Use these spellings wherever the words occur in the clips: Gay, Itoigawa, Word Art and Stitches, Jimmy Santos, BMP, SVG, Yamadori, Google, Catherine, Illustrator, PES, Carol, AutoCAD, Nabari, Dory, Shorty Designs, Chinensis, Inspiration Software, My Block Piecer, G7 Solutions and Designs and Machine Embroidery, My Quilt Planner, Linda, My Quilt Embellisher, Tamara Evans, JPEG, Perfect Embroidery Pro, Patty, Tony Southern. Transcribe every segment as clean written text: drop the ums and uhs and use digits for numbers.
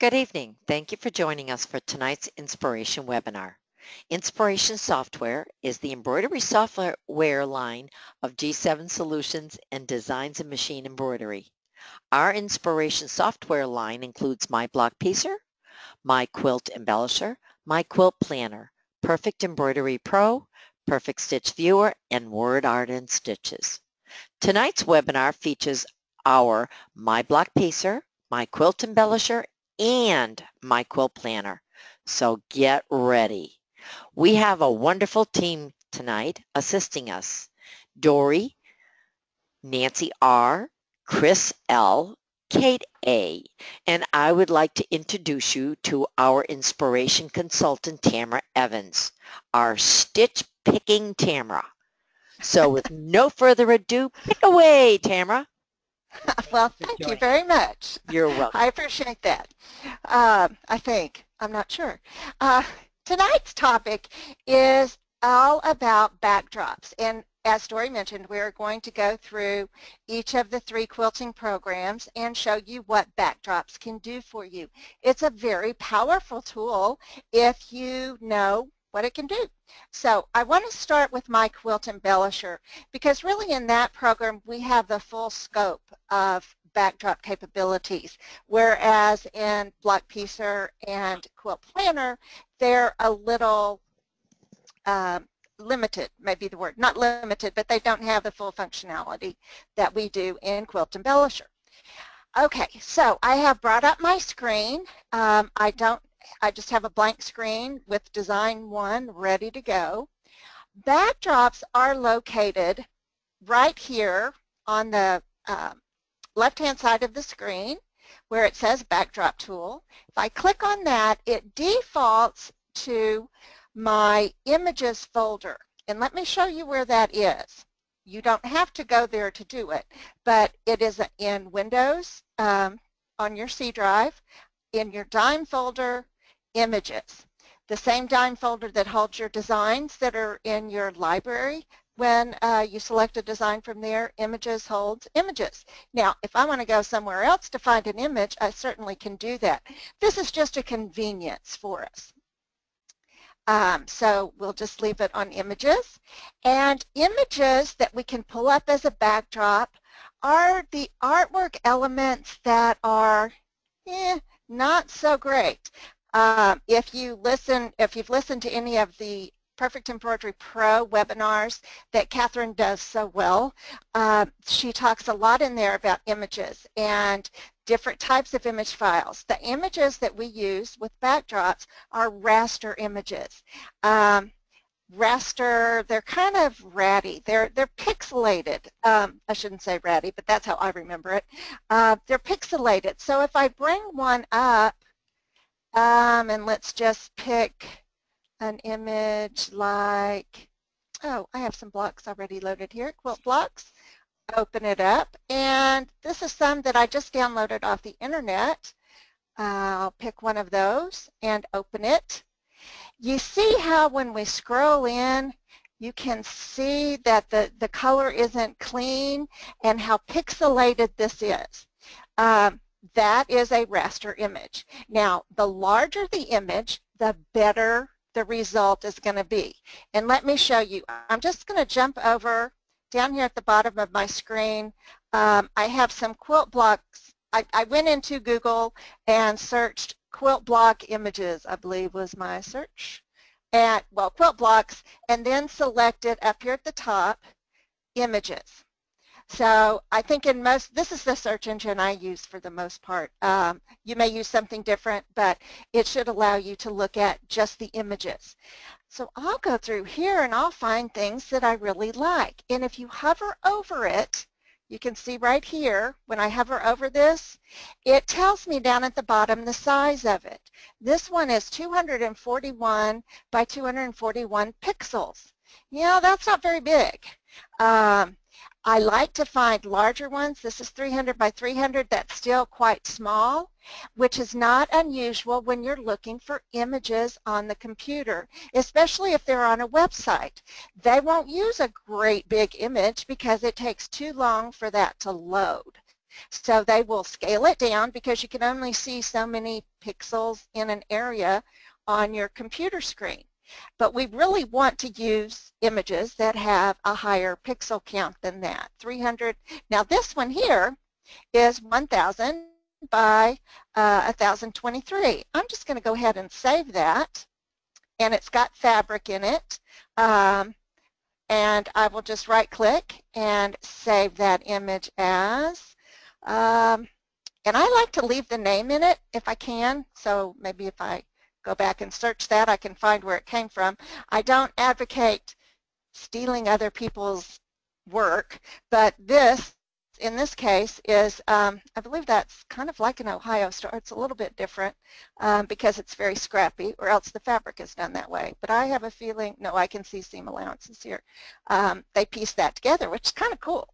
Good evening. Thank you for joining us for tonight's Inspiration webinar. Inspiration Software is the embroidery software line of G7 Solutions and Designs and Machine Embroidery. Our Inspiration Software line includes My Block Piecer, My Quilt Embellisher, My Quilt Planner, Perfect Embroidery Pro, Perfect Stitch Viewer, and Word Art and Stitches. Tonight's webinar features our My Block Piecer, My Quilt Embellisher, and My Quilt Planner. So get ready. We have a wonderful team tonight assisting us. Dory, Nancy R., Chris L., Kate A., and I would like to introduce you to our inspiration consultant, Tamara Evans, our stitch picking Tamara. So with no further ado, pick away, Tamara. Well, thank you very much. You're welcome. I appreciate that. I think. I'm not sure. Tonight's topic is all about backdrops. And as Dory mentioned, we're going to go through each of the three quilting programs and show you what backdrops can do for you. It's a very powerful tool if you know what it can do. So I want to start with My Quilt Embellisher, because really in that program we have the full scope of backdrop capabilities, whereas in Block Piecer and Quilt Planner they're a little limited, maybe the word, not limited, but they don't have the full functionality that we do in Quilt Embellisher. Okay, so I have brought up my screen. I just have a blank screen with design one ready to go. Backdrops are located right here on the left-hand side of the screen where it says Backdrop Tool. If I click on that, it defaults to my Images folder. And let me show you where that is. You don't have to go there to do it, but it is in Windows on your C drive, in your dime folder, Images. The same dime folder that holds your designs that are in your library, when you select a design from there, Images holds Images. Now, if I want to go somewhere else to find an image, I certainly can do that. This is just a convenience for us. So we'll just leave it on Images. And images that we can pull up as a backdrop are the artwork elements that are not so great. If you've listened to any of the Perfect Embroidery Pro webinars that Catherine does so well, she talks a lot in there about images and different types of image files. The images that we use with backdrops are raster images. They're kind of ratty. They're pixelated. I shouldn't say ratty, but that's how I remember it. They're pixelated. So if I bring one up, and let's just pick an image like, oh, I have some blocks already loaded here, quilt blocks. Open it up, and this is some that I just downloaded off the internet. I'll pick one of those and open it. You see how when we scroll in, you can see that the color isn't clean and how pixelated this is. That is a raster image. Now, the larger the image, the better the result is going to be. And let me show you. I'm just going to jump over down here at the bottom of my screen. I have some quilt blocks. I went into Google and searched quilt block images, I believe was my search, at, well, quilt blocks, and then selected up here at the top, Images. So I think in most, this is the search engine I use for the most part. You may use something different, but it should allow you to look at just the images. So I'll go through here and I'll find things that I really like. And if you hover over it, you can see right here, when I hover over this, it tells me down at the bottom the size of it. This one is 241 by 241 pixels. You know, that's not very big. I like to find larger ones. This is 300 by 300. That's still quite small, which is not unusual when you're looking for images on the computer, especially if they're on a website. They won't use a great big image because it takes too long for that to load. So they will scale it down because you can only see so many pixels in an area on your computer screen. But we really want to use images that have a higher pixel count than that, 300. Now this one here is 1,000 by 1,023. I'm just going to go ahead and save that, and it's got fabric in it. And I will just right click and save that image as, and I like to leave the name in it if I can, so maybe if I go back and search that I can find where it came from. I don't advocate stealing other people's work, but this, in this case, is, I believe that's kind of like an Ohio store. It's a little bit different because it's very scrappy, or else the fabric is done that way. But I have a feeling, no, I can see seam allowances here. They pieced that together, which is kind of cool.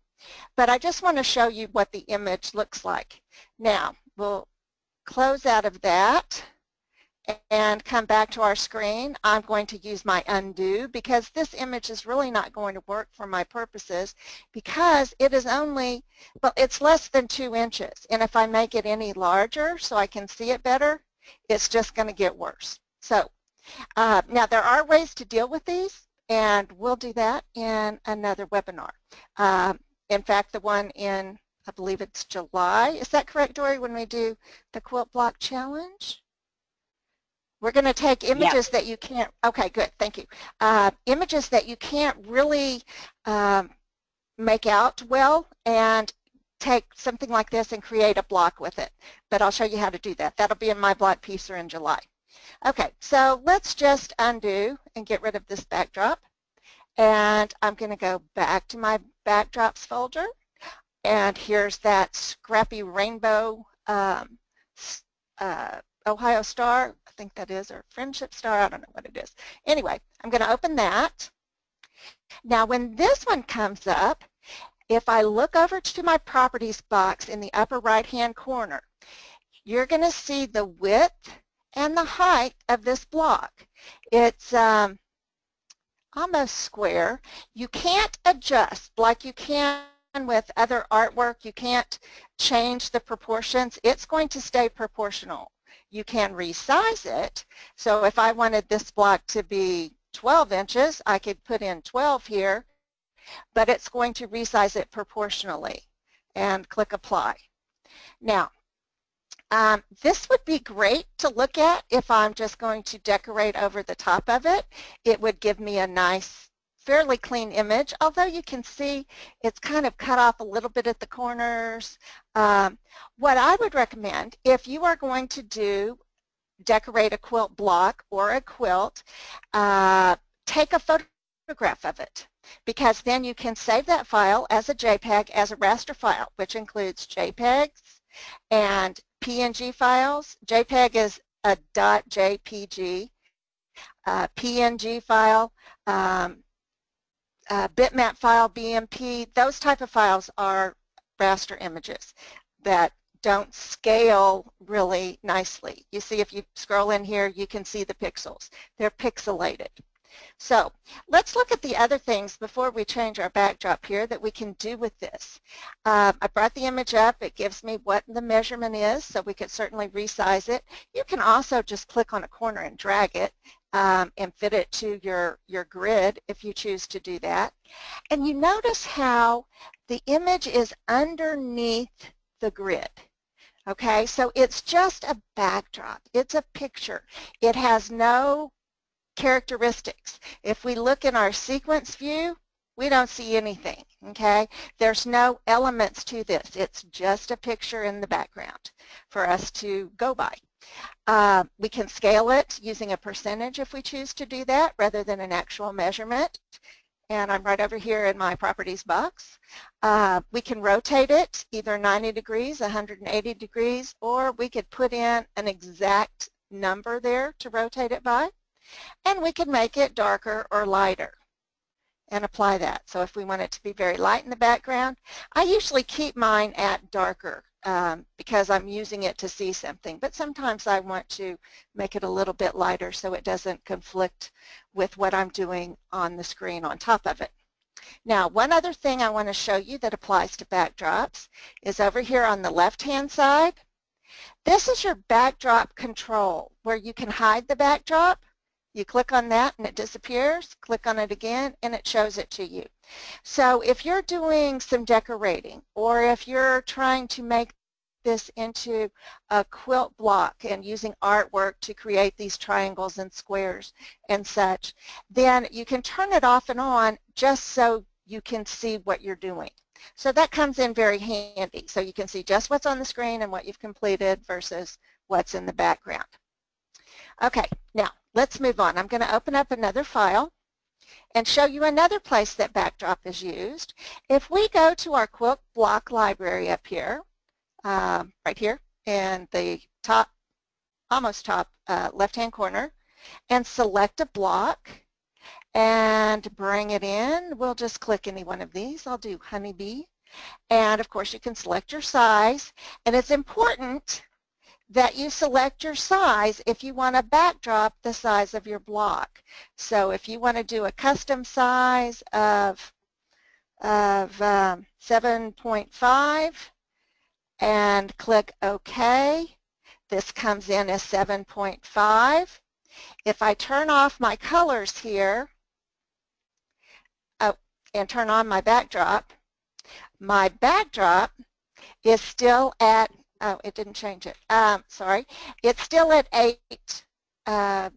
But I just want to show you what the image looks like. Now, we'll close out of that and come back to our screen. I'm going to use my undo because this image is really not going to work for my purposes because it is only, well, it's less than 2 inches. And if I make it any larger so I can see it better, it's just going to get worse. So now there are ways to deal with these, and we'll do that in another webinar. In fact, the one in, I believe it's July. Is that correct, Dory, when we do the Quilt Block Challenge? We're going to take images that you can't, okay, good, thank you. Images that you can't really make out well, and take something like this and create a block with it. But I'll show you how to do that. That'll be in my Block Piecer in July. Okay, so let's just undo and get rid of this backdrop. And I'm going to go back to my backdrops folder. And here's that scrappy rainbow Ohio Star, I think that is, or Friendship Star, I don't know what it is. Anyway, I'm going to open that. Now when this one comes up, if I look over to my properties box in the upper right hand corner, you're going to see the width and the height of this block. It's almost square. You can't adjust like you can with other artwork. You can't change the proportions. It's going to stay proportional. You can resize it, so if I wanted this block to be 12 inches, I could put in 12 here, but it's going to resize it proportionally, and click Apply. Now, this would be great to look at if I'm just going to decorate over the top of it. It would give me a nice, fairly clean image, although you can see it's kind of cut off a little bit at the corners. What I would recommend, if you are going to decorate a quilt block or a quilt, take a photograph of it, because then you can save that file as a JPEG, as a raster file, which includes JPEGs and PNG files. JPEG is a .jpg, PNG file, bitmap file, BMP, those type of files are raster images that don't scale really nicely. You see, if you scroll in here, you can see the pixels. They're pixelated. So let's look at the other things before we change our backdrop here that we can do with this. I brought the image up. It gives me what the measurement is, so we could certainly resize it. You can also just click on a corner and drag it and fit it to your grid if you choose to do that. And you notice how the image is underneath the grid. Okay, so it's just a backdrop. It's a picture. It has no characteristics. If we look in our sequence view, we don't see anything, okay? There's no elements to this. It's just a picture in the background for us to go by. We can scale it using a percentage if we choose to do that rather than an actual measurement. And I'm right over here in my properties box. We can rotate it either 90 degrees, 180 degrees, or we could put in an exact number there to rotate it by. And we can make it darker or lighter and apply that. So if we want it to be very light in the background, I usually keep mine at darker. Because I'm using it to see something, but sometimes I want to make it a little bit lighter so it doesn't conflict with what I'm doing on the screen on top of it. Now, one other thing I want to show you that applies to backdrops is over here on the left-hand side. This is your backdrop control, where you can hide the backdrop. You click on that and it disappears. Click on it again and it shows it to you. So if you're doing some decorating, or if you're trying to make this into a quilt block and using artwork to create these triangles and squares and such, then you can turn it off and on just so you can see what you're doing. So that comes in very handy. So you can see just what's on the screen and what you've completed versus what's in the background. Okay, now let's move on. I'm going to open up another file and show you another place that backdrop is used. If we go to our quilt block library up here, right here in the top, almost top left-hand corner, and select a block and bring it in. We'll just click any one of these. I'll do honeybee. And of course you can select your size, and it's important that you select your size if you want to backdrop the size of your block. So if you want to do a custom size of 7.5 and click OK, this comes in as 7.5. If I turn off my colors here, and turn on my backdrop is still at, oh, it didn't change it, sorry, it's still at 8, at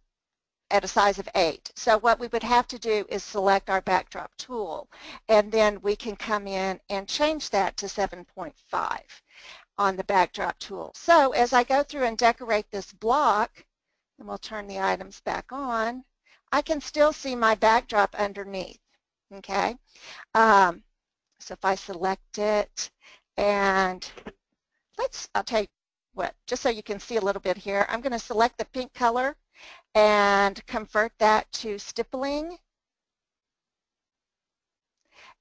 a size of 8. So what we would have to do is select our backdrop tool, and then we can come in and change that to 7.5 on the backdrop tool. So as I go through and decorate this block, and we'll turn the items back on, I can still see my backdrop underneath. Okay, so if I select it, and I'll tell you what, just so you can see a little bit here, I'm going to select the pink color and convert that to stippling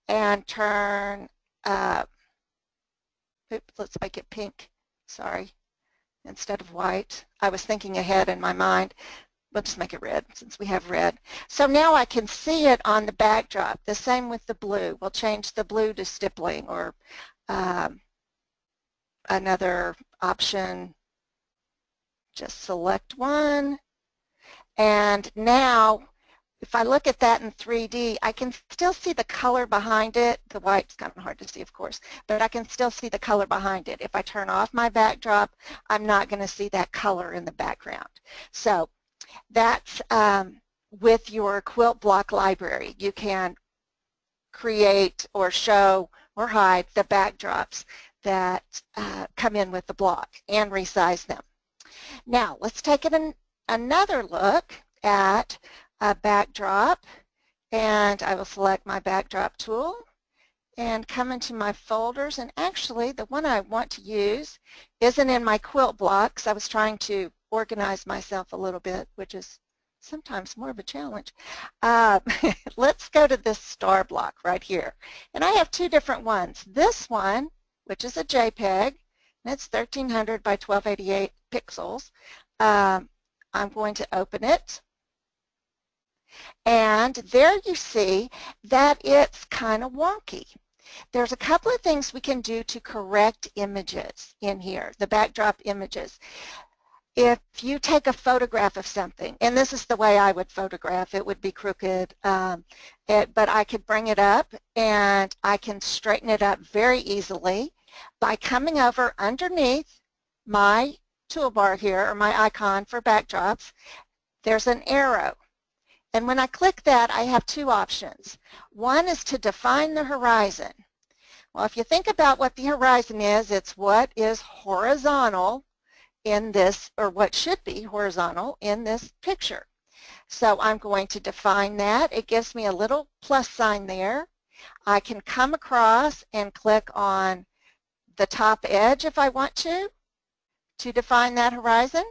and turn, oops, let's make it pink, sorry, instead of white. I was thinking ahead in my mind. We'll just make it red since we have red. So now I can see it on the backdrop. The same with the blue. We'll change the blue to stippling, or another option, just select one. And now if I look at that in 3D, I can still see the color behind it. The white's kind of hard to see, of course, but I can still see the color behind it. If I turn off my backdrop, I'm not going to see that color in the background. So that's with your quilt block library. You can create or show or hide the backdrops that come in with the block and resize them. Now let's take another look at a backdrop, and I will select my backdrop tool and come into my folders, and actually the one I want to use isn't in my quilt blocks. I was trying to organize myself a little bit, which is sometimes more of a challenge. Let's go to this star block right here, and I have two different ones. This one, which is a JPEG, and it's 1300 by 1288 pixels. I'm going to open it, and there you see that it's kind of wonky. There's a couple of things we can do to correct images in here, the backdrop images. If you take a photograph of something, and this is the way I would photograph, it would be crooked, but I could bring it up and I can straighten it up very easily by coming over underneath my toolbar here, or my icon for backdrops. There's an arrow, and when I click that, I have two options. One is to define the horizon. Well, if you think about what the horizon is, it's what is horizontal in this, or what should be horizontal in this picture. So I'm going to define that. It gives me a little plus sign there. I can come across and click on the top edge if I want to define that horizon.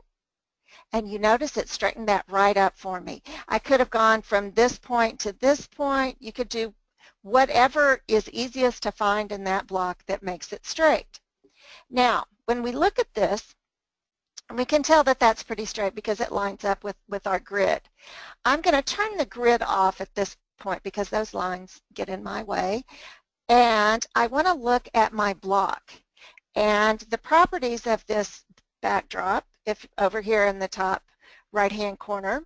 And you notice it straightened that right up for me. I could have gone from this point to this point. You could do whatever is easiest to find in that block that makes it straight. Now, when we look at this, and we can tell that that's pretty straight because it lines up with our grid. I'm going to turn the grid off at this point because those lines get in my way. And I want to look at my block and the properties of this backdrop, if over here in the top right-hand corner.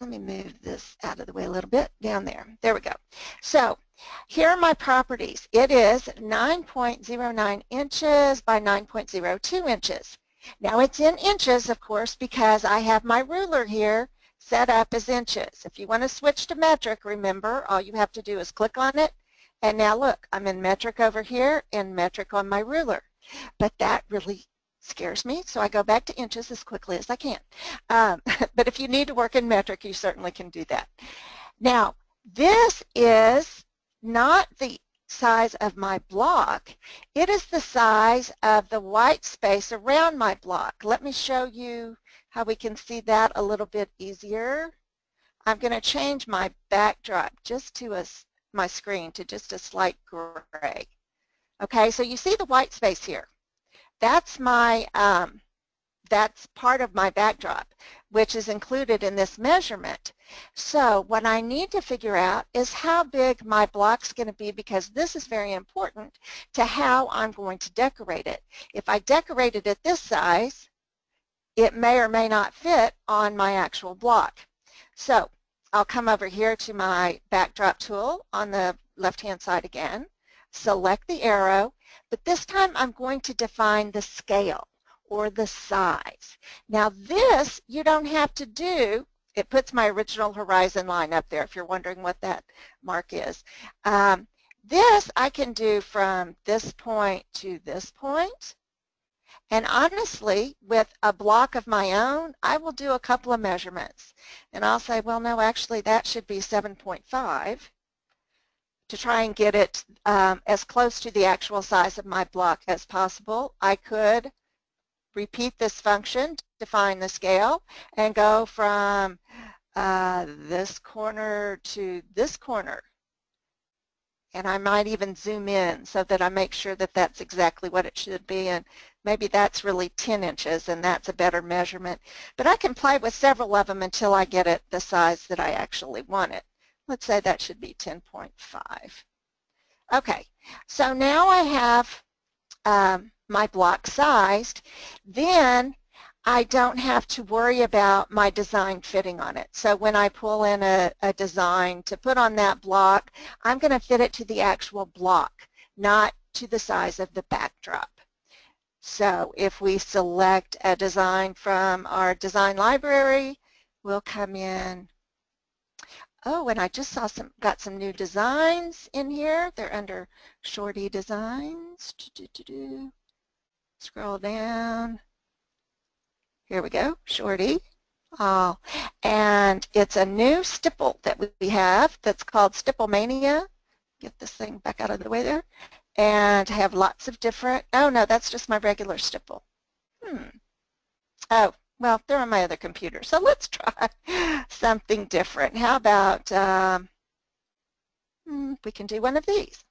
Let me move this out of the way a little bit, down there. There we go. So here are my properties. It is 9.09 inches by 9.02 inches. Now it's in inches, of course, because I have my ruler here set up as inches. If you want to switch to metric, remember, all you have to do is click on it. And now look, I'm in metric over here and metric on my ruler. But that really scares me, so I go back to inches as quickly as I can. But if you need to work in metric, you certainly can do that. Now, this is not the size of my block. It is the size of the white space around my block. Let me show you how we can see that a little bit easier. I'm going to change my backdrop just to my screen to just a slight gray. Okay, so you see the white space here. That's my, that's part of my backdrop, which is included in this measurement. So what I need to figure out is how big my block's going to be, because this is very important to how I'm going to decorate it. If I decorate it at this size, it may or may not fit on my actual block. So I'll come over here to my backdrop tool on the left-hand side again, select the arrow, but this time I'm going to define the scale or the size. Now this you don't have to do. It puts my original horizon line up there if you're wondering what that mark is. This I can do from this point to this point. And honestly, with a block of my own, I will do a couple of measurements. And I'll say, well, no, actually that should be 7.5. To try and get it as close to the actual size of my block as possible. I could repeat this function, define the scale, and go from this corner to this corner. And I might even zoom in so that I make sure that that's exactly what it should be. And maybe that's really 10 inches and that's a better measurement. But I can play with several of them until I get it the size that I actually want it. Let's say that should be 10.5. Okay, so now I have my block sized. Then I don't have to worry about my design fitting on it. So when I pull in a design to put on that block, I'm going to fit it to the actual block, not to the size of the backdrop. So if we select a design from our design library, we'll come in. Oh, and I just saw got some new designs in here. They're under Shorty Designs. Scroll down. Here we go, Shorty. Oh, and it's a new stipple that we have that's called Stipple Mania. Get this thing back out of the way there. And I have lots of different, oh no, that's just my regular stipple. Oh. Well, they're on my other computer, so let's try something different. How about we can do one of these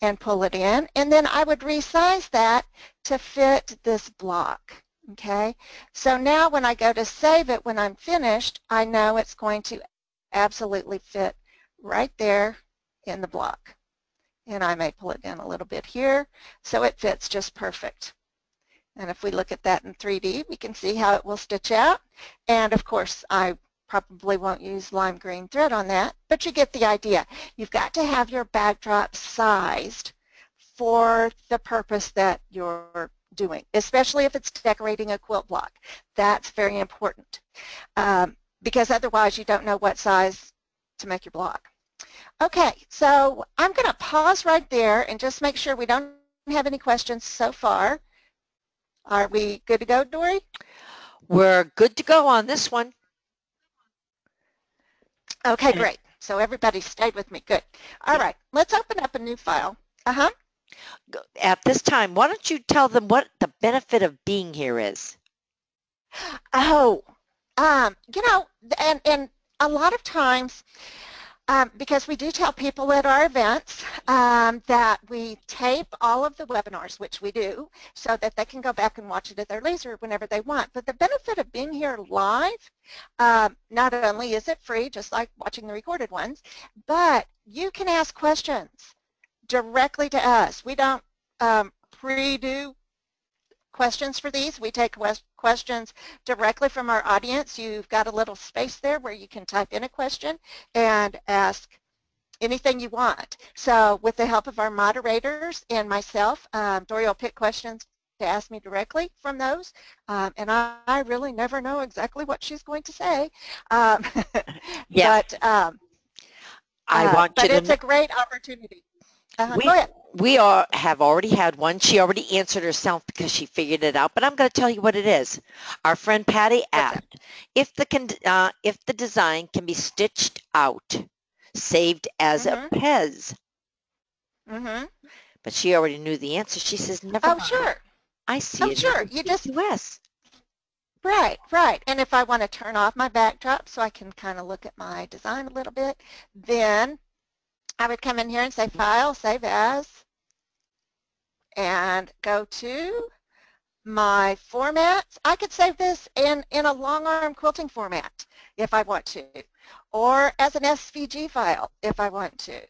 and pull it in, and then I would resize that to fit this block, okay? So now when I go to save it when I'm finished, I know it's going to absolutely fit right there in the block. And I may pull it down a little bit here, so it fits just perfect. And if we look at that in 3D, we can see how it will stitch out. And of course, I probably won't use lime green thread on that, but you get the idea. You've got to have your backdrop sized for the purpose that you're doing, especially if it's decorating a quilt block. That's very important because otherwise you don't know what size to make your block. Okay, so I'm going to pause right there and just make sure we don't have any questions so far. Are we good to go, Dory? We're good to go on this one. Okay, great. So everybody stayed with me. Good. All right, let's open up a new file. At this time, why don't you tell them what the benefit of being here is? You know, and a lot of times because we do tell people at our events that we tape all of the webinars, which we do, so that they can go back and watch it at their leisure whenever they want. But the benefit of being here live, not only is it free, just like watching the recorded ones, but you can ask questions directly to us. We don't pre-do questions for these. We take questions directly from our audience. You've got a little space there where you can type in a question and ask anything you want. So with the help of our moderators and myself, Dory will pick questions to ask me directly from those, and I really never know exactly what she's going to say. Yeah. But I want you to. But it's a great opportunity. We have already had one. She already answered herself because she figured it out, but I'm going to tell you what it is. Our friend Patty asked, if the design can be stitched out, saved as a PES. But she already knew the answer. She says, never mind. Sure. I see it. Sure. You just US. Right, right. And if I want to turn off my backdrop so I can kind of look at my design a little bit, then I would come in here and say File, Save As, and go to my formats. I could save this in a long arm quilting format if I want to, or as an SVG file if I want to.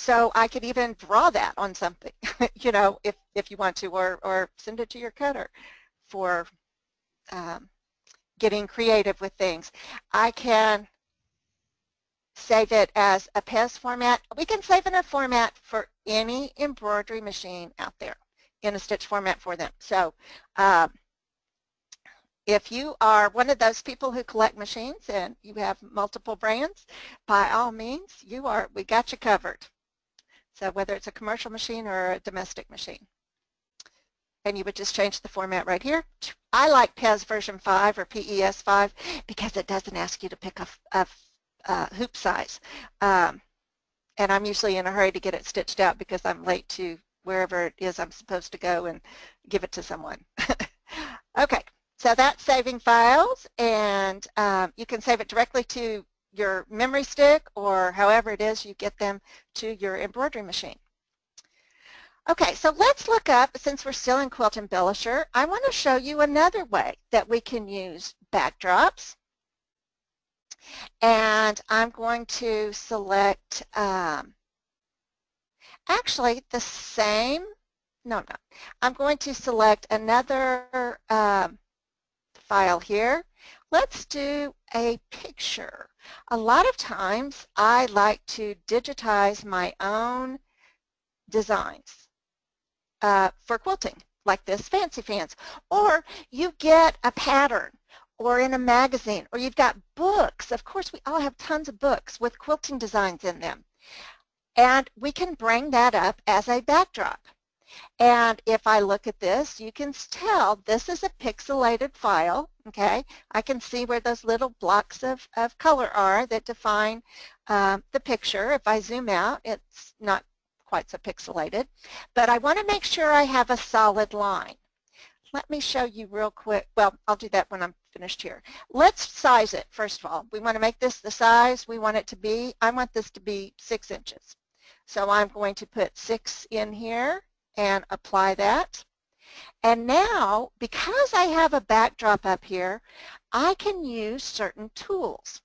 So I could even draw that on something, you know, if you want to, or send it to your cutter for getting creative with things. I can save it as a PES format. We can save in a format for any embroidery machine out there, in a stitch format for them. So if you are one of those people who collect machines and you have multiple brands, by all means, we got you covered. So whether it's a commercial machine or a domestic machine. And you would just change the format right here. I like PES version 5 or PES 5 because it doesn't ask you to pick a hoop size, and I'm usually in a hurry to get it stitched out because I'm late to wherever it is I'm supposed to go and give it to someone. Okay, so that's saving files, and you can save it directly to your memory stick or however it is you get them to your embroidery machine. Okay, so let's look up, since we're still in Quilt Embellisher, I want to show you another way that we can use backdrops. And I'm going to select actually the same, no, I'm going to select another file here. Let's do a picture. A lot of times I like to digitize my own designs for quilting, like this Fancy Fans, or you get a pattern, or in a magazine, or you've got books. Of course, we all have tons of books with quilting designs in them. And we can bring that up as a backdrop. And if I look at this, you can tell this is a pixelated file, okay? I can see where those little blocks of color are that define the picture. If I zoom out, it's not quite so pixelated. But I want to make sure I have a solid line. Let me show you real quick. Well, I'll do that when I'm finished here. Let's size it, first of all. We want to make this the size we want it to be. I want this to be 6 inches. So I'm going to put 6 in here and apply that. And now, because I have a backdrop up here, I can use certain tools.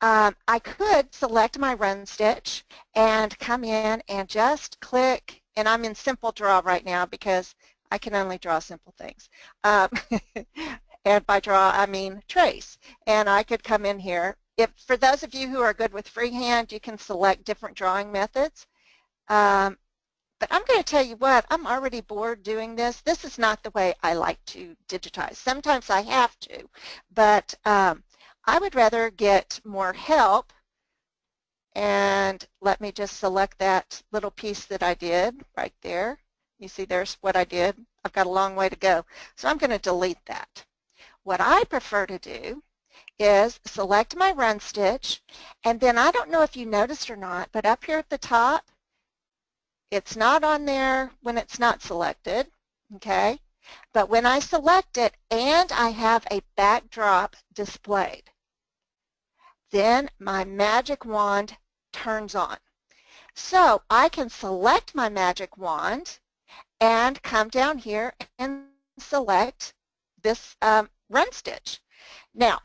I could select my run stitch and come in and just click, and I'm in simple draw right now because I can only draw simple things, and by draw I mean trace. And I could come in here. For those of you who are good with freehand, you can select different drawing methods. But I'm going to tell you what, I'm already bored doing this. This is not the way I like to digitize. Sometimes I have to, but I would rather get more help. And let me just select that little piece that I did right there. You see, there's what I did. I've got a long way to go. So I'm going to delete that. What I prefer to do is select my run stitch, and then I don't know if you noticed or not, but up here at the top, it's not on there when it's not selected, okay? But when I select it and I have a backdrop displayed, then my magic wand turns on. So I can select my magic wand and come down here and select this run stitch. Now,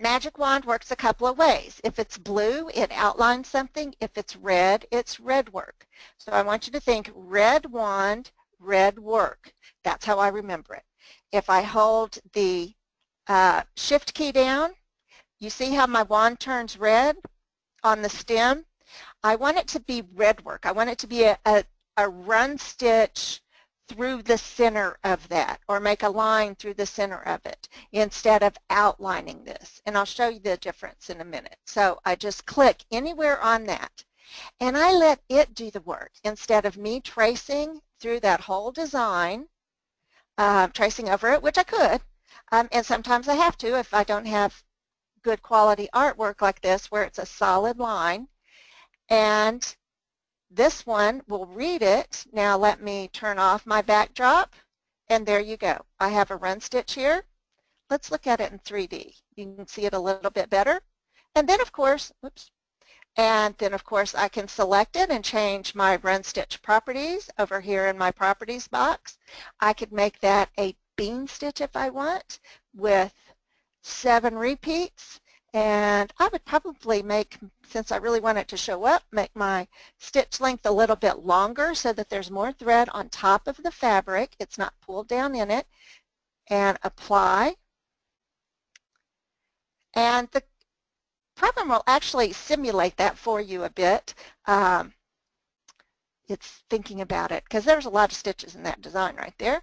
magic wand works a couple of ways. If it's blue, it outlines something. If it's red, it's red work. So I want you to think red wand, red work. That's how I remember it. If I hold the shift key down, you see how my wand turns red on the stem? I want it to be red work. I want it to be a run stitch through the center of that, or make a line through the center of it instead of outlining this. And I'll show you the difference in a minute. So I just click anywhere on that and I let it do the work instead of me tracing through that whole design, tracing over it, which I could, and sometimes I have to if I don't have good quality artwork like this where it's a solid line. And this one will read it. Now let me turn off my backdrop, and there you go. I have a run stitch here. Let's look at it in 3D. You can see it a little bit better. And then of course, oops, and then of course I can select it and change my run stitch properties over here in my properties box. I could make that a bean stitch if I want with 7 repeats. And I would probably make, since I really want it to show up, make my stitch length a little bit longer so that there's more thread on top of the fabric. It's not pulled down in it. And apply. And the program will actually simulate that for you a bit. It's thinking about it because there's a lot of stitches in that design right there.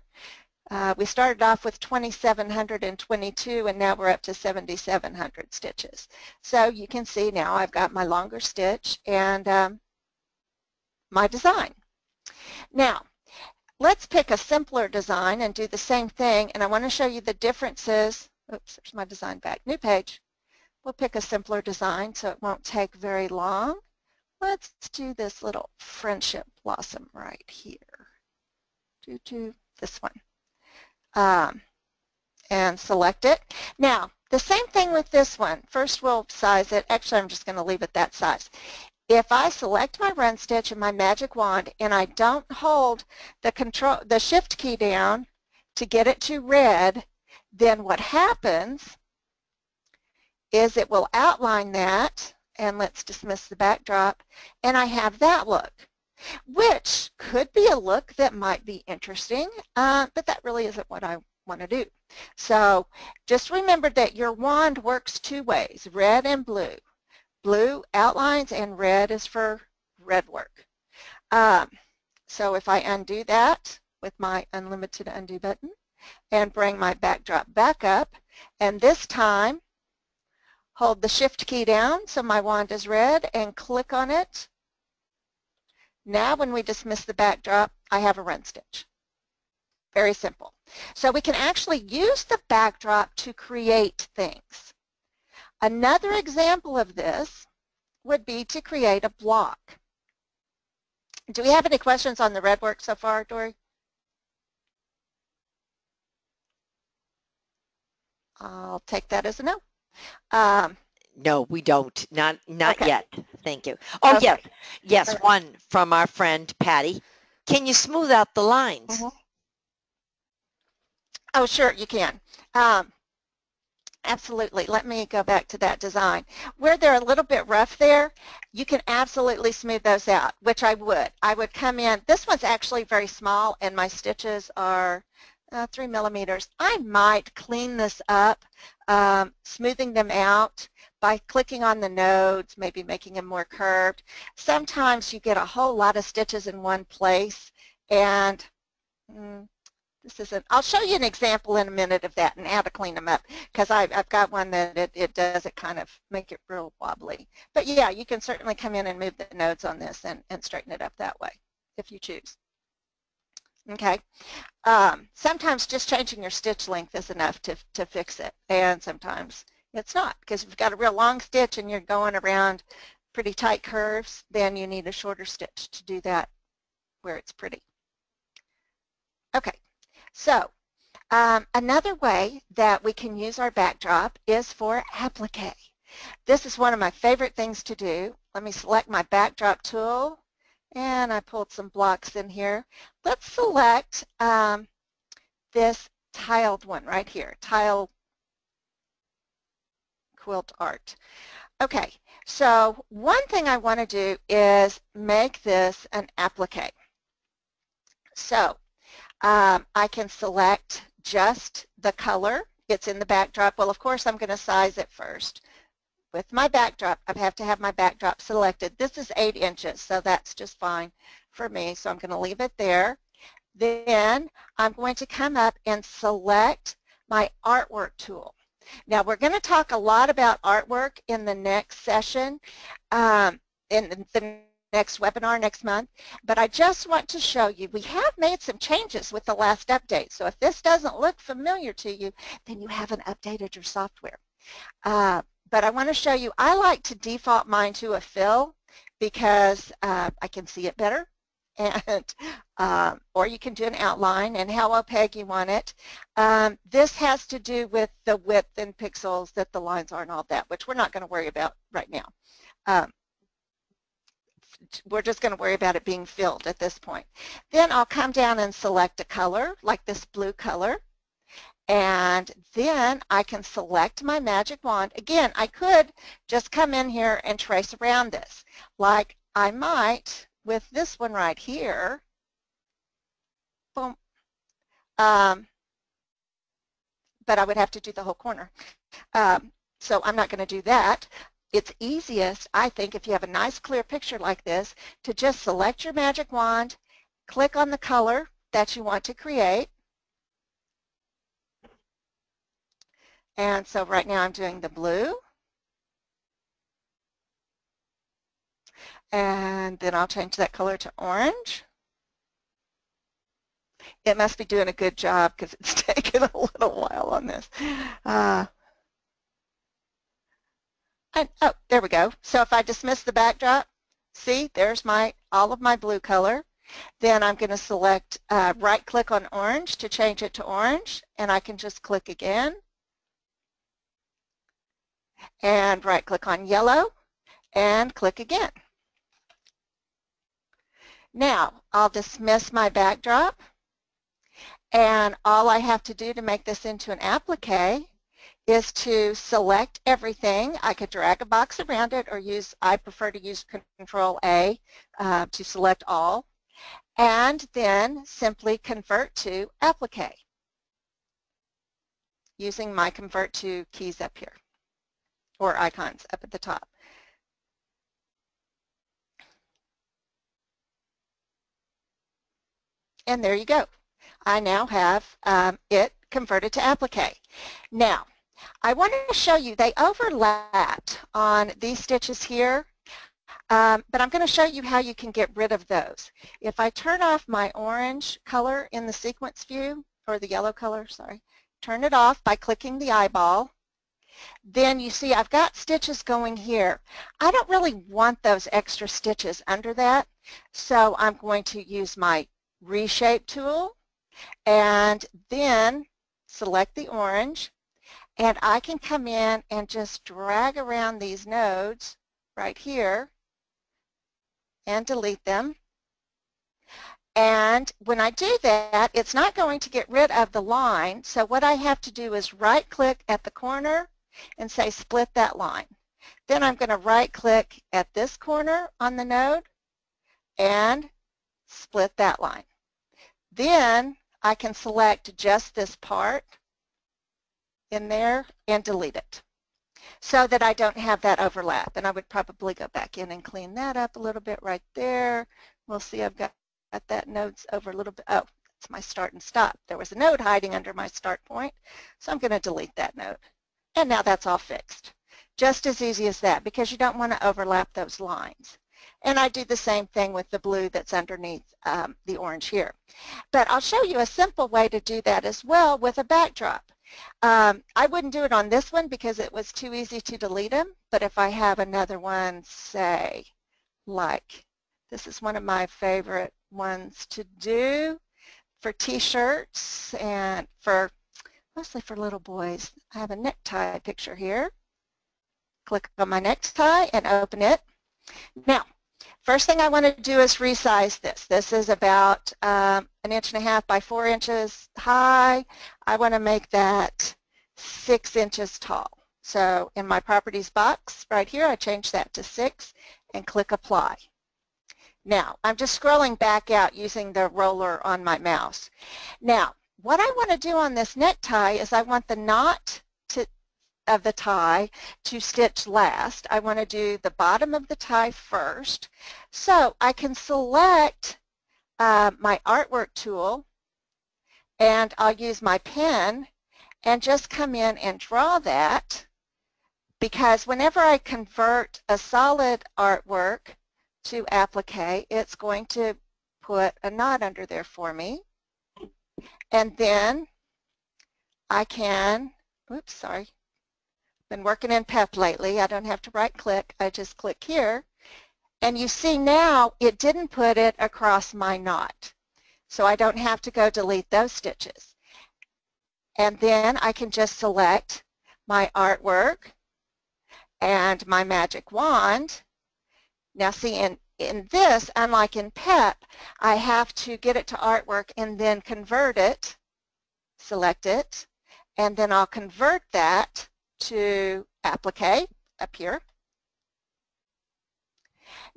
We started off with 2,722 and now we're up to 7,700 stitches. So you can see now I've got my longer stitch and my design. Now, let's pick a simpler design and do the same thing, and I want to show you the differences. Oops, there's my design back. New page. We'll pick a simpler design so it won't take very long. Let's do this little friendship blossom right here. Do this one. And select it. Now, the same thing with this one. First we'll size it. Actually, I'm just going to leave it that size. If I select my run stitch and my magic wand and I don't hold the shift key down to get it to red, then what happens is it will outline that, and let's dismiss the backdrop, and I have that look, which could be a look that might be interesting, but that really isn't what I want to do. So just remember that your wand works two ways, red and blue. Blue outlines and red is for red work. So if I undo that with my unlimited undo button and bring my backdrop back up, and this time hold the shift key down so my wand is red and click on it. Now when we dismiss the backdrop, I have a run stitch. Very simple. So we can actually use the backdrop to create things. Another example of this would be to create a block. Do we have any questions on the red work so far, Dory? I'll take that as a no. No, we don't. Not okay. Yet. Thank you. Oh, okay. Yes. Right. One from our friend Patty. Can you smooth out the lines? Mm-hmm. Oh, sure, you can. Absolutely. Let me go back to that design. Where they're a little bit rough there, you can absolutely smooth those out, which I would. I would come in. This one's actually very small, and my stitches are 3 millimeters. I might clean this up, smoothing them out by clicking on the nodes, maybe making them more curved. Sometimes you get a whole lot of stitches in one place, and this isn't, I'll show you an example in a minute of that and how to clean them up, because I've got one that it does, it kind of make it real wobbly. But yeah, you can certainly come in and move the nodes on this and straighten it up that way if you choose. Okay, sometimes just changing your stitch length is enough to fix it, and sometimes it's not, because if you've got a real long stitch and you're going around pretty tight curves, then you need a shorter stitch to do that where it's pretty. Okay, so another way that we can use our backdrop is for applique. This is one of my favorite things to do. Let me select my backdrop tool, and I pulled some blocks in here. Let's select this tiled one right here, tile quilt art. Okay, so one thing I want to do is make this an applique. So I can select just the color. It's in the backdrop. Well, of course, I'm going to size it first. With my backdrop, I have to have my backdrop selected. This is 8 inches, so that's just fine for me. So I'm going to leave it there. Then I'm going to come up and select my artwork tool. Now, we're going to talk a lot about artwork in the next session, in the next webinar next month, but I just want to show you we have made some changes with the last update. So if this doesn't look familiar to you, then you haven't updated your software. But I want to show you, I like to default mine to a fill because I can see it better, and or you can do an outline and how opaque you want it. This has to do with the width and pixels that the lines are and all that, which we're not going to worry about right now. We're just going to worry about it being filled at this point. Then I'll come down and select a color, like this blue color. And then I can select my magic wand. Again, I could just come in here and trace around this, like I might with this one right here. Boom. But I would have to do the whole corner. So I'm not going to do that. It's easiest, I think, if you have a nice clear picture like this, to just select your magic wand, click on the color that you want to create. And so right now I'm doing the blue. And then I'll change that color to orange. It must be doing a good job because it's taken a little while on this. Oh, there we go. So if I dismiss the backdrop, see, there's all of my blue color. Then I'm going to select right-click on orange to change it to orange, and I can just click again. And right-click on yellow, and click again. Now, I'll dismiss my backdrop, and all I have to do to make this into an applique is to select everything. I could drag a box around it, or I prefer to use Control-A to select all, and then simply convert to applique using my convert to keys up here, or icons up at the top. And there you go. I now have it converted to applique. Now, I wanted to show you they overlapped on these stitches here, but I'm going to show you how you can get rid of those. If I turn off my orange color in the sequence view, or the yellow color, sorry, turn it off by clicking the eyeball, then you see I've got stitches going here. I don't really want those extra stitches under that, so I'm going to use my reshape tool and then select the orange, and I can come in and just drag around these nodes right here and delete them. And when I do that, it's not going to get rid of the line, so what I have to do is right-click at the corner and say split that line. Then I'm going to right click at this corner on the node and split that line. Then I can select just this part in there and delete it so that I don't have that overlap. And I would probably go back in and clean that up a little bit right there. We'll see, I've got that node's over a little bit. Oh, it's my start and stop. There was a node hiding under my start point, so I'm going to delete that node. And now that's all fixed. Just as easy as that, because you don't want to overlap those lines. And I do the same thing with the blue that's underneath the orange here. But I'll show you a simple way to do that as well with a backdrop. I wouldn't do it on this one because it was too easy to delete them, but if I have another one, say, like, this is one of my favorite ones to do for t-shirts and mostly for little boys. I have a necktie picture here. click on my necktie and open it. Now, first thing I want to do is resize this. This is about 1.5 by 4 inches high. I want to make that 6 inches tall. So in my properties box right here, I change that to 6 and click apply. Now, I'm just scrolling back out using the roller on my mouse. Now, what I want to do on this necktie is I want the knot of the tie to stitch last. I want to do the bottom of the tie first. So I can select my artwork tool, and I'll use my pen and just come in and draw that, because whenever I convert a solid artwork to applique, it's going to put a knot under there for me. And then I can, oops, sorry, been working in PEP lately. I don't have to right click. I just click here. And you see now it didn't put it across my knot. So I don't have to go delete those stitches. And then I can just select my artwork and my magic wand. Now see, in this, unlike in PEP, I have to get it to artwork and then convert it, select it, and then I'll convert that to applique up here.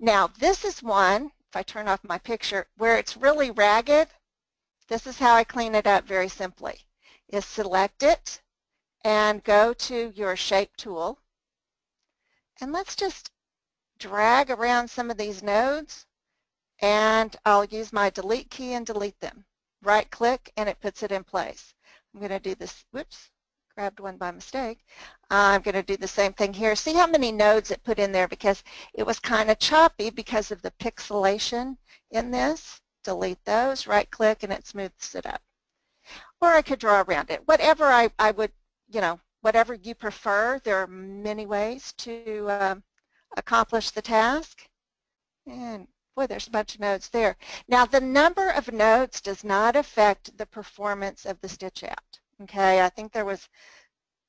Now this is one, if I turn off my picture, where it's really ragged. This is how I clean it up very simply, is select it and go to your shape tool. And let's just drag around some of these nodes, and I'll use my delete key and delete them. Right click and it puts it in place. I'm going to do this, whoops, grabbed one by mistake. I'm going to do the same thing here. See how many nodes it put in there, because it was kind of choppy because of the pixelation in this. Delete those, right click, and it smooths it up. Or I could draw around it. Whatever I would, you know, whatever you prefer. There are many ways to accomplish the task. And boy, there's a bunch of nodes there. Now, the number of nodes does not affect the performance of the stitch out. Okay, I think there was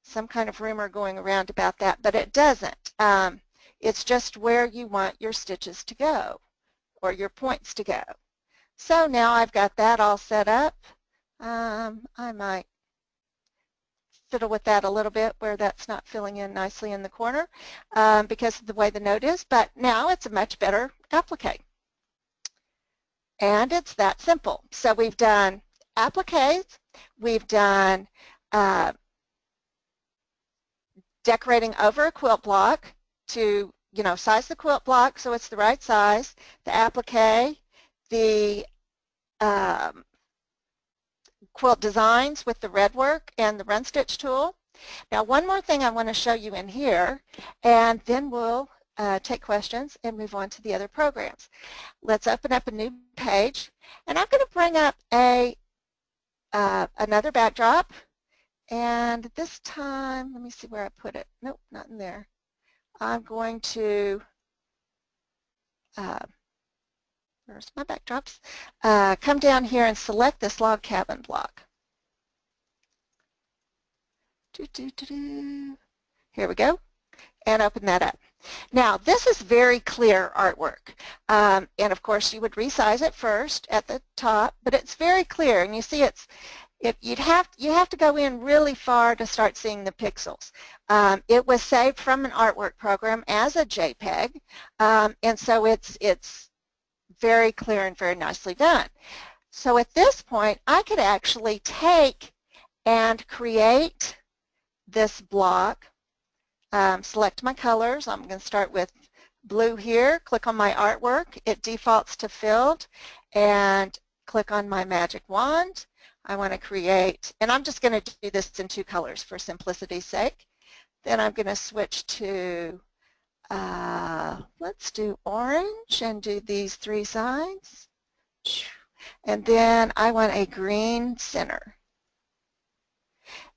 some kind of rumor going around about that, but it doesn't. It's just where you want your stitches to go or your points to go. So now I've got that all set up. I might fiddle with that a little bit where that's not filling in nicely in the corner because of the way the node is, but now it's a much better applique. And it's that simple. So we've done appliques, we've done decorating over a quilt block to, you know, size the quilt block so it's the right size, the applique, the quilt designs with the red work and the run stitch tool. Now one more thing I want to show you in here, and then we'll take questions and move on to the other programs. Let's open up a new page, and I'm going to bring up a another backdrop, and this time, let me see where I put it. Nope, not in there. I'm going to, where's my backdrops? Come down here and select this log cabin block. Here we go, and open that up. Now, this is very clear artwork, and of course you would resize it first at the top, but it's very clear, and you see it's, you have to go in really far to start seeing the pixels. It was saved from an artwork program as a JPEG, and so it's very clear and very nicely done. So at this point, I could actually take and create this block. Select my colors. I'm going to start with blue here, click on my artwork, it defaults to filled, and click on my magic wand. I want to create, and I'm just going to do this in two colors for simplicity's sake. Then I'm going to switch to, let's do orange and do these three sides. And then I want a green center.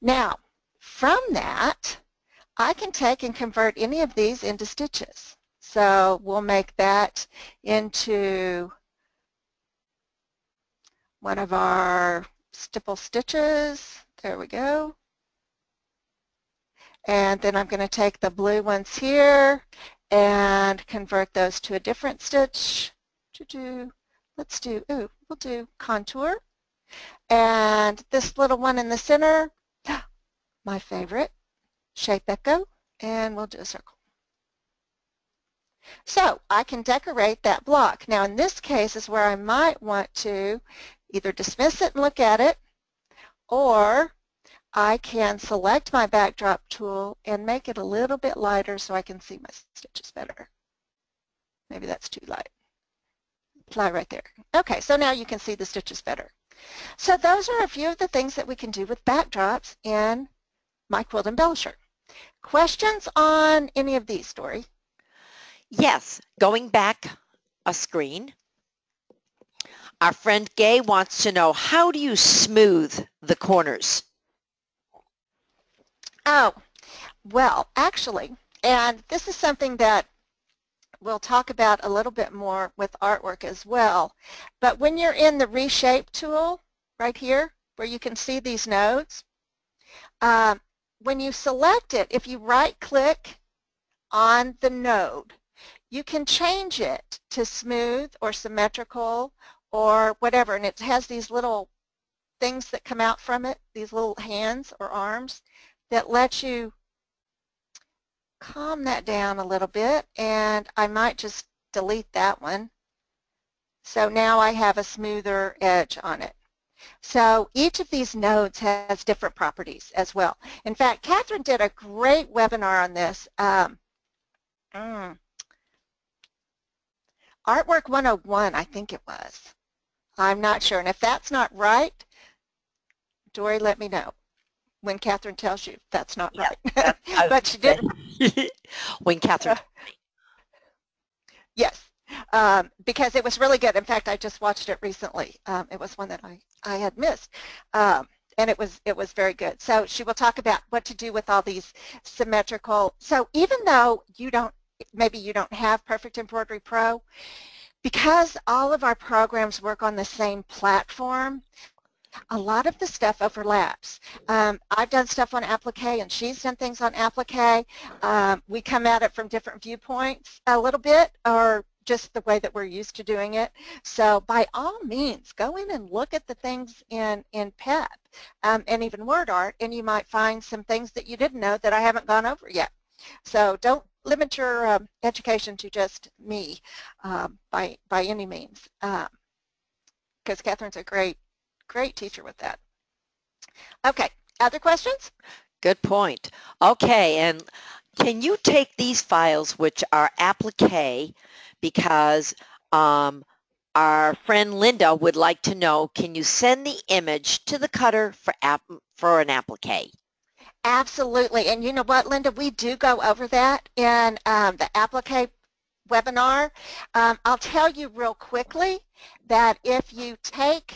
Now, from that, I can take and convert any of these into stitches. So we'll make that into one of our stipple stitches. There we go. And then I'm going to take the blue ones here and convert those to a different stitch. Let's do, ooh, we'll do contour. And this little one in the center, my favorite, shape echo, and we'll do a circle. So I can decorate that block. Now in this case is where I might want to either dismiss it and look at it, or I can select my backdrop tool and make it a little bit lighter so I can see my stitches better. Maybe that's too light. Apply right there. Okay, so now you can see the stitches better. So those are a few of the things that we can do with backdrops in My Quilt Embellisher. Questions on any of these, Dory? Yes, going back a screen. Our friend Gay wants to know, how do you smooth the corners? Oh, well, actually, and this is something that we'll talk about a little bit more with artwork as well, but when you're in the reshape tool right here where you can see these nodes, when you select it, if you right-click on the node, you can change it to smooth or symmetrical or whatever, and it has these little things that come out from it, these little hands or arms, that lets you calm that down a little bit, and I might just delete that one. So now I have a smoother edge on it. So each of these nodes has different properties as well. In fact, Catherine did a great webinar on this. Artwork 101, I think it was. I'm not sure, and if that's not right, Dory, let me know. When Catherine tells you that's not right, yeah, but she did. When Catherine. Yes, because it was really good. In fact, I just watched it recently. It was one that I had missed, and it was very good. So she will talk about what to do with all these symmetrical. So even though you don't, maybe you don't have Perfect Embroidery Pro, because all of our programs work on the same platform, a lot of the stuff overlaps. I've done stuff on applique, and she's done things on applique. We come at it from different viewpoints a little bit, or just the way that we're used to doing it. So by all means, go in and look at the things in PES and even Word Art, and you might find some things that you didn't know that I haven't gone over yet. So don't limit your education to just me by any means, because Catherine's a great teacher with that. Okay, other questions? Good point. Okay, and can you take these files, which are applique, because our friend Linda would like to know, can you send the image to the cutter for an applique? Absolutely, and you know what, Linda, we do go over that in the applique webinar. I'll tell you real quickly that if you take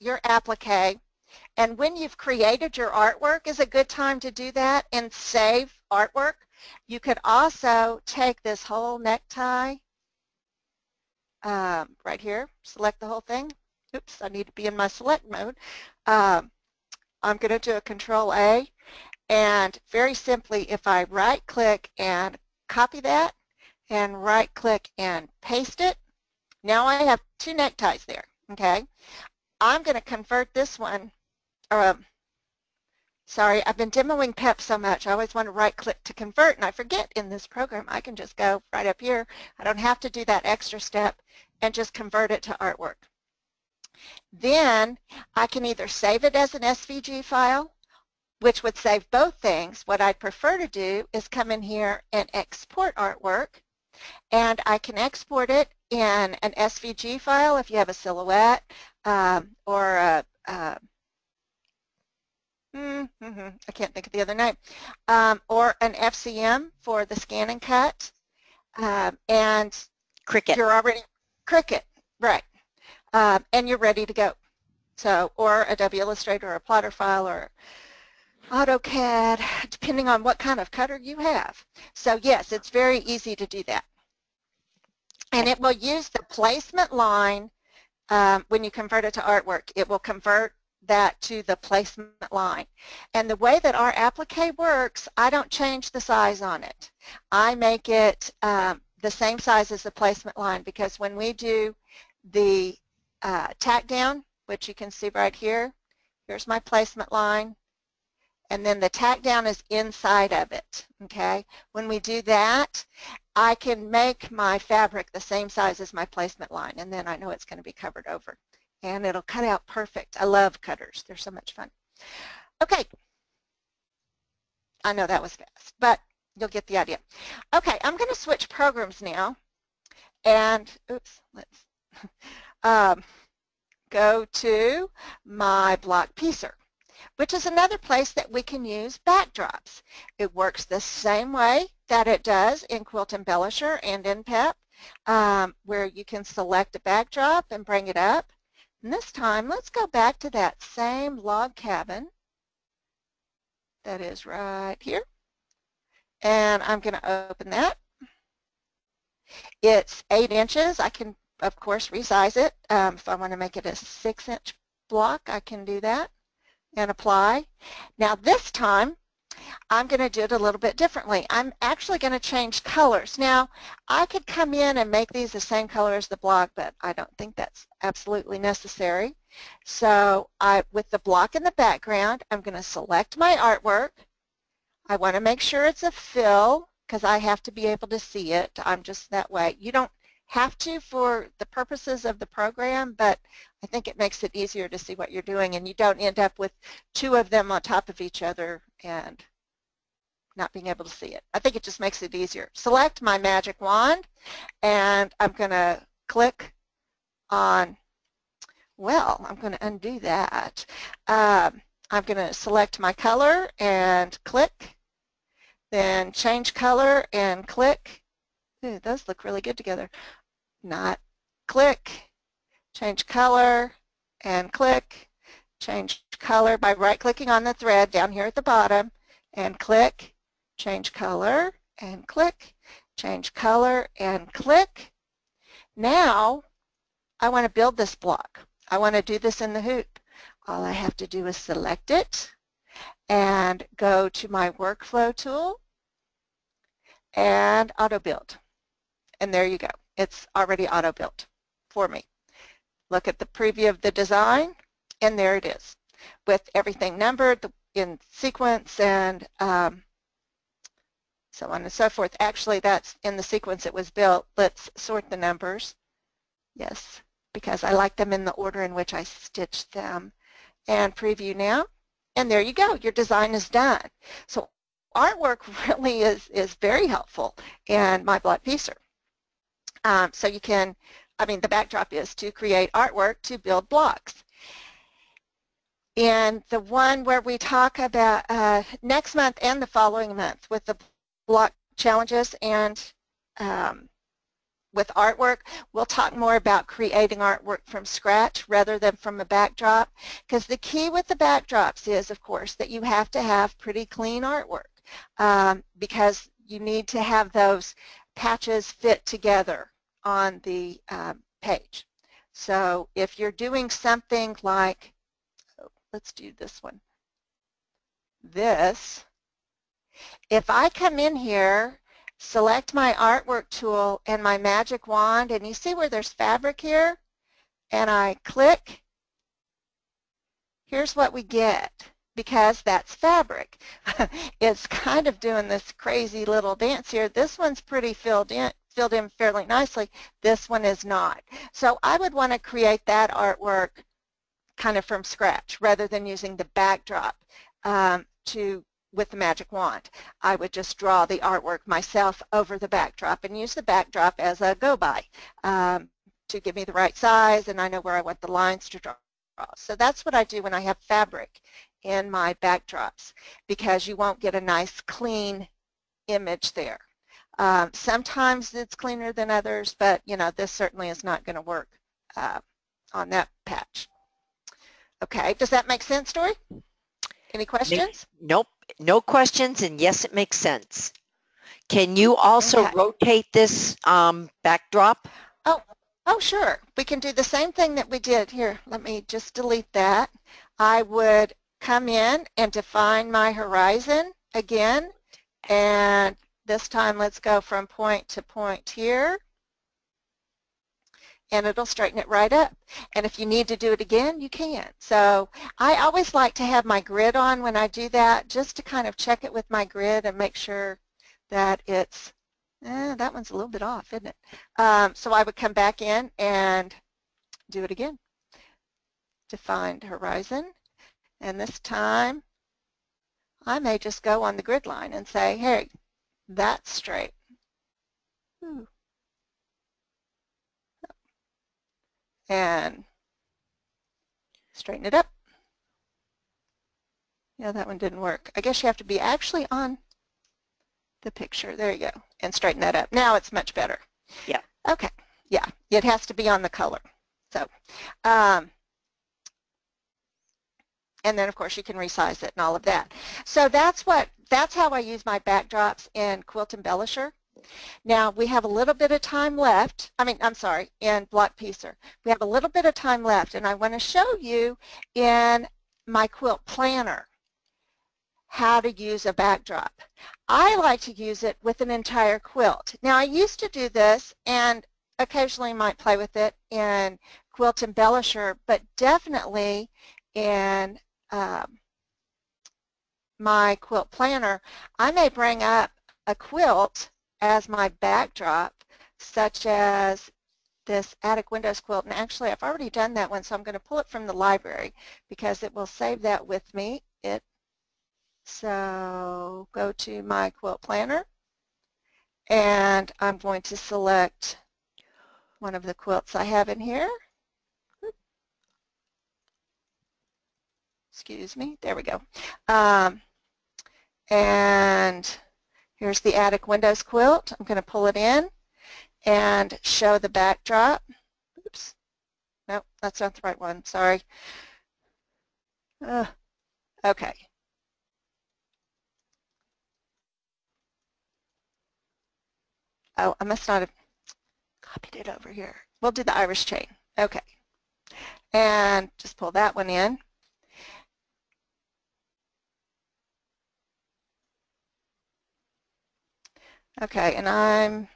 your applique, and when you've created your artwork is a good time to do that and save artwork. You could also take this whole necktie right here, select the whole thing. Oops, I need to be in my select mode. I'm going to do a Control A, and very simply, if I right click and copy that and right click and paste it, now I have two neckties there. Okay, I'm going to convert this one, sorry, I've been demoing PES so much, I always want to right-click to convert, and I forget in this program I can just go right up here. I don't have to do that extra step and just convert it to artwork. Then I can either save it as an SVG file, which would save both things. What I'd prefer to do is come in here and export artwork, and I can export it in an SVG file if you have a silhouette or I can't think of the other name, or an FCM for the scan and cut, and Cricut. You're already Cricut, right? And you're ready to go. So, or Adobe Illustrator, or a plotter file, or AutoCAD, depending on what kind of cutter you have. So yes, it's very easy to do that. And it will use the placement line when you convert it to artwork. It will convert that to the placement line. And the way that our applique works, I don't change the size on it. I make it the same size as the placement line, because when we do the tack down, which you can see right here, here's my placement line, and then the tack down is inside of it, okay? When we do that, I can make my fabric the same size as my placement line, and then I know it's going to be covered over. And it'll cut out perfect. I love cutters. They're so much fun. Okay. I know that was fast, but you'll get the idea. Okay, I'm going to switch programs now and, oops, let's go to My Block Piecer, which is another place that we can use backdrops. It works the same way that it does in Quilt Embellisher and in PEP, where you can select a backdrop and bring it up. And this time, let's go back to that same log cabin that is right here. And I'm going to open that. It's 8 inches. I can, of course, resize it. If I want to make it a 6-inch block, I can do that and apply. Now this time, I'm going to do it a little bit differently. I'm actually going to change colors. Now, I could come in and make these the same color as the block, but I don't think that's absolutely necessary. So with the block in the background, I'm going to select my artwork. I want to make sure it's a fill because I have to be able to see it. I'm just that way. You don't have to for the purposes of the program, but I think it makes it easier to see what you're doing and you don't end up with two of them on top of each other and not being able to see it. I think it just makes it easier. Select my magic wand and I'm going to click on, well, I'm going to undo that. I'm going to select my color and click, then change color and click. Ooh, those look really good together. Not click, change color and click, change color by right-clicking on the thread down here at the bottom and click, change color and click, change color and click. Now I want to build this block. I want to do this in the hoop. All I have to do is select it and go to my workflow tool and auto build. And there you go. It's already auto built for me. Look at the preview of the design and there it is with everything numbered, in sequence and so on and so forth. Actually, that's in the sequence it was built. Let's sort the numbers. Yes, because I like them in the order in which I stitched them. And preview now. And there you go. Your design is done. So artwork really is very helpful in My Block Piecer. So you can, I mean, the backdrop is to create artwork to build blocks. And the one where we talk about next month and the following month with the block challenges and with artwork, we'll talk more about creating artwork from scratch rather than from a backdrop, because the key with the backdrops is, of course, that you have to have pretty clean artwork because you need to have those patches fit together on the page. So if you're doing something like, let's do this one. This, if I come in here, select my artwork tool and my magic wand, and you see where there's fabric here, and I click, here's what we get, because that's fabric. It's kind of doing this crazy little dance here. This one's pretty filled in fairly nicely. This one is not. So I would want to create that artwork kind of from scratch rather than using the backdrop with the magic wand. I would just draw the artwork myself over the backdrop and use the backdrop as a go-by to give me the right size, and I know where I want the lines to draw. So that's what I do when I have fabric in my backdrops, because you won't get a nice clean image there. Sometimes it's cleaner than others, but you know, this certainly is not going to work on that patch. Okay, does that make sense, Dory? Any questions? Nope, no questions, and yes, it makes sense. Can you also rotate this backdrop? Oh, sure. We can do the same thing that we did. Here, let me just delete that. I would come in and define my horizon again, and this time let's go from point to point here, and it'll straighten it right up. And if you need to do it again, you can. So I always like to have my grid on when I do that, just to kind of check it with my grid and make sure that it's, that one's a little bit off, isn't it? So I would come back in and do it again. Defined horizon, and this time I may just go on the grid line and say, hey, that's straight. Ooh. And straighten it up. Yeah, that one didn't work. I guess you have to be actually on the picture. There you go. And straighten that up. Now it's much better. Yeah. Okay. Yeah. It has to be on the color. So, and then of course you can resize it and all of that. So that's how I use my backdrops in Quilt Embellisher. Now we have a little bit of time left, in Block Piecer. We have a little bit of time left, and I want to show you in my Quilt Planner how to use a backdrop. I like to use it with an entire quilt. Now I used to do this and occasionally might play with it in Quilt Embellisher, but definitely in my Quilt Planner, I may bring up a quilt as my backdrop, such as this attic windows quilt. And actually, I've already done that one, so I'm going to pull it from the library because it will save that with me. So go to my Quilt Planner, and I'm going to select one of the quilts I have in here. Excuse me, there we go. And here's the attic windows quilt. I'm going to pull it in and show the backdrop. Oops, no, that's not the right one, sorry. Okay. Oh, I must not have copied it over here. We'll do the Irish chain. Okay. And just pull that one in. Okay, and I'm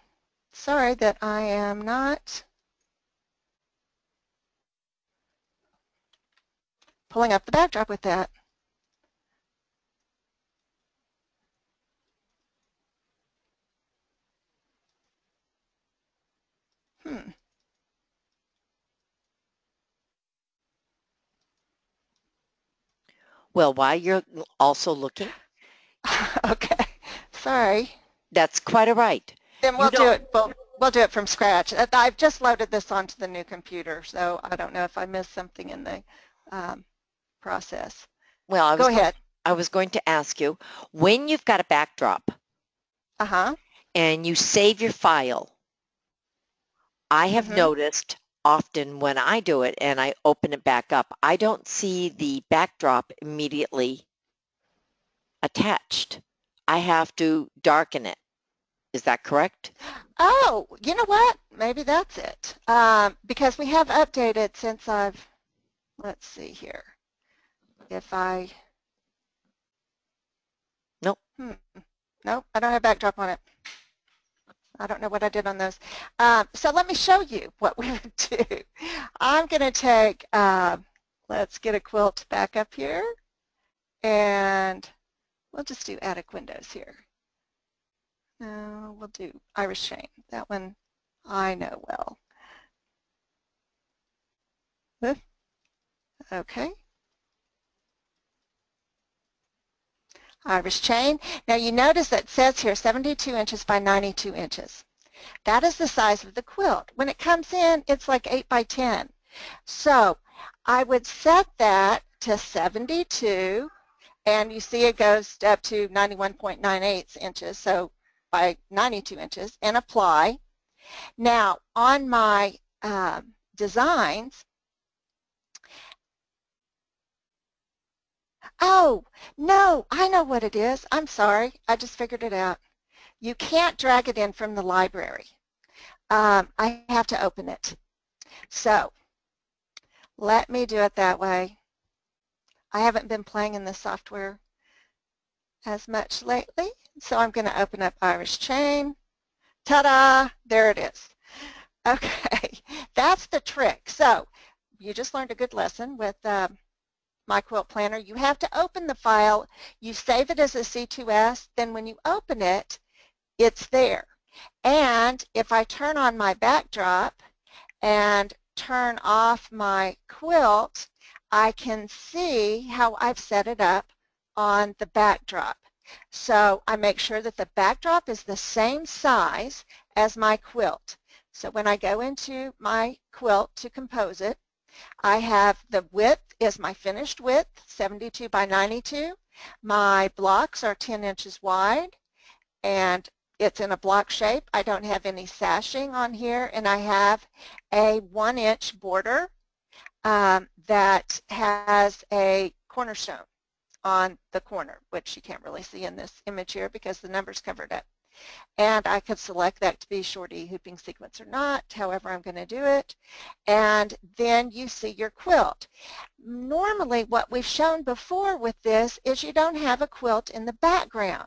sorry that I am not pulling up the backdrop with that. Well, while you're also looking. Okay, sorry. That's quite all right. Then we'll do it. We'll do it from scratch. I've just loaded this onto the new computer, so I don't know if I missed something in the process. Well, I was going to ask you, when you've got a backdrop, and you save your file. I have noticed often when I do it and I open it back up, I don't see the backdrop immediately attached. I have to darken it. Is that correct? Oh, you know what? Maybe that's it. Because we have updated since I've, let's see here. Nope, I don't have backdrop on it. I don't know what I did on those. So let me show you what we would do. I'm going to take, let's get a quilt back up here, and we'll just do attic windows here. No, we'll do Irish chain. That one I know well. Okay. Irish chain. Now you notice that it says here 72 inches by 92 inches. That is the size of the quilt. When it comes in, it's like 8 by 10. So I would set that to 72, and you see it goes up to 91.98 inches, so by 92 inches, and apply. Now on my designs, oh, no, I know what it is. I'm sorry. I just figured it out. You can't drag it in from the library. I have to open it. So let me do it that way. I haven't been playing in the software as much lately, so I'm going to open up Irish Chain. Ta-da! There it is. Okay, that's the trick. So you just learned a good lesson with My Quilt Planner. You have to open the file. You save it as a C2S. Then when you open it, it's there. And if I turn on my backdrop and turn off my quilt, I can see how I've set it up on the backdrop. So I make sure that the backdrop is the same size as my quilt. So when I go into my quilt to compose it, I have the width is my finished width, 72 by 92. My blocks are 10 inches wide, and it's in a block shape. I don't have any sashing on here, and I have a 1-inch border that has a cornerstone on the corner, which you can't really see in this image here because the number's covered up. And I could select that to be Shorty hooping sequence or not, however I'm going to do it. And then you see your quilt. Normally what we've shown before with this is you don't have a quilt in the background.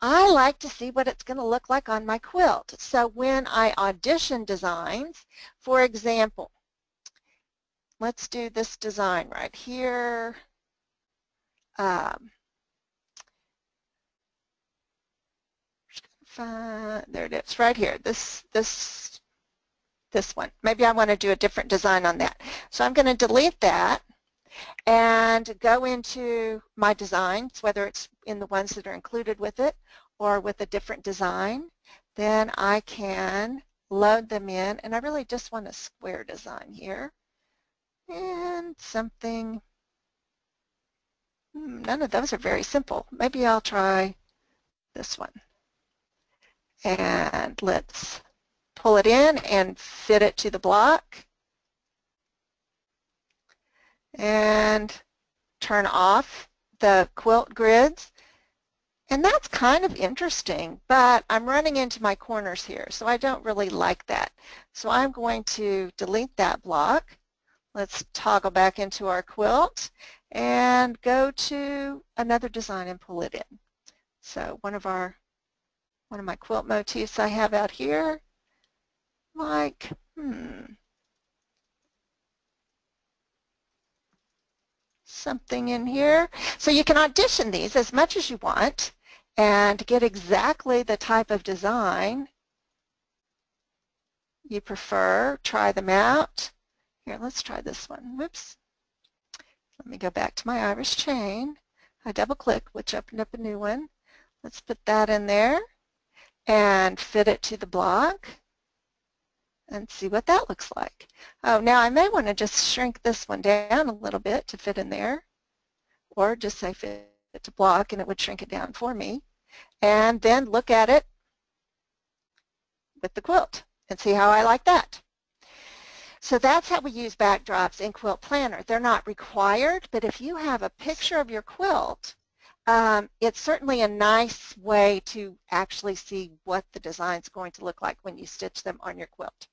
I like to see what it's going to look like on my quilt. So when I audition designs, for example, let's do this design right here. There it is, right here, this one. Maybe I want to do a different design on that. So I'm going to delete that and go into my designs, whether it's in the ones that are included with it or with a different design. Then I can load them in, and I really just want a square design here and something. None of those are very simple. Maybe I'll try this one. And let's pull it in and fit it to the block and turn off the quilt grids. And that's kind of interesting, but I'm running into my corners here, so I don't really like that. So I'm going to delete that block. Let's toggle back into our quilt and go to another design and pull it in. So one of my quilt motifs I have out here, like, something in here. So you can audition these as much as you want and get exactly the type of design you prefer. Try them out. Here, let's try this one. Whoops. Let me go back to my Irish Chain. I double-click, which opened up a new one. Let's put that in there and fit it to the block and see what that looks like. Oh, now I may want to just shrink this one down a little bit to fit in there, or just say fit it to block and it would shrink it down for me, and then look at it with the quilt and see how I like that. So that's how we use backdrops in Quilt Planner. They're not required, but if you have a picture of your quilt, it's certainly a nice way to actually see what the design's going to look like when you stitch them on your quilt.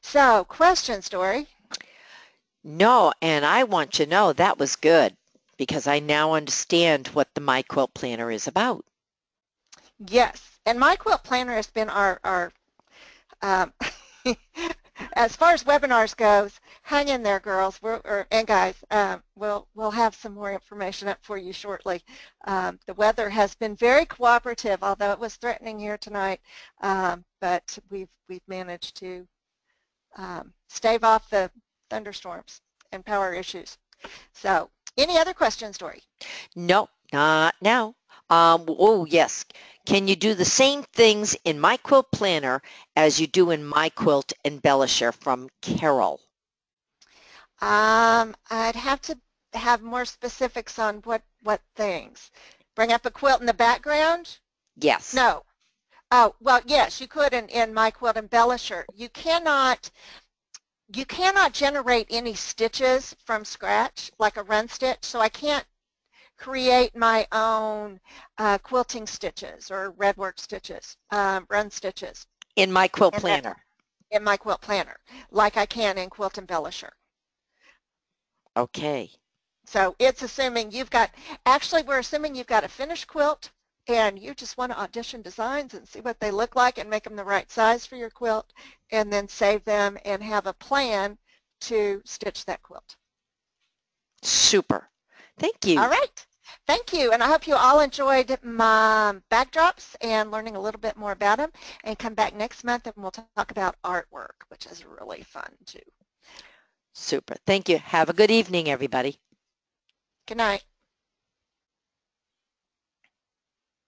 So, questions, Dory? No, and I want you to know that was good, because I now understand what the My Quilt Planner is about. Yes, and My Quilt Planner has been our as far as webinars goes, hang in there, girls, and guys. We'll have some more information up for you shortly. The weather has been very cooperative, although it was threatening here tonight. But we've managed to stave off the thunderstorms and power issues. So, any other questions, Dory? No, not now. Oh yes, can you do the same things in My Quilt Planner as you do in My Quilt Embellisher, from Carol? I'd have to have more specifics on what things. Bring up a quilt in the background? Yes. No. Oh, well, yes, you could in My Quilt Embellisher. You cannot generate any stitches from scratch, like a run stitch, so I can't create my own quilting stitches or redwork stitches, run stitches. In My Quilt Planner. In My Quilt Planner, like I can in Quilt Embellisher. Okay. So it's assuming you've got, actually we're assuming you've got a finished quilt and you just want to audition designs and see what they look like and make them the right size for your quilt and then save them and have a plan to stitch that quilt. Super. Thank you. All right. Thank you, and I hope you all enjoyed my backdrops and learning a little bit more about them. And come back next month and we'll talk about artwork, which is really fun too. Super. Thank you. Have a good evening, everybody. Good night.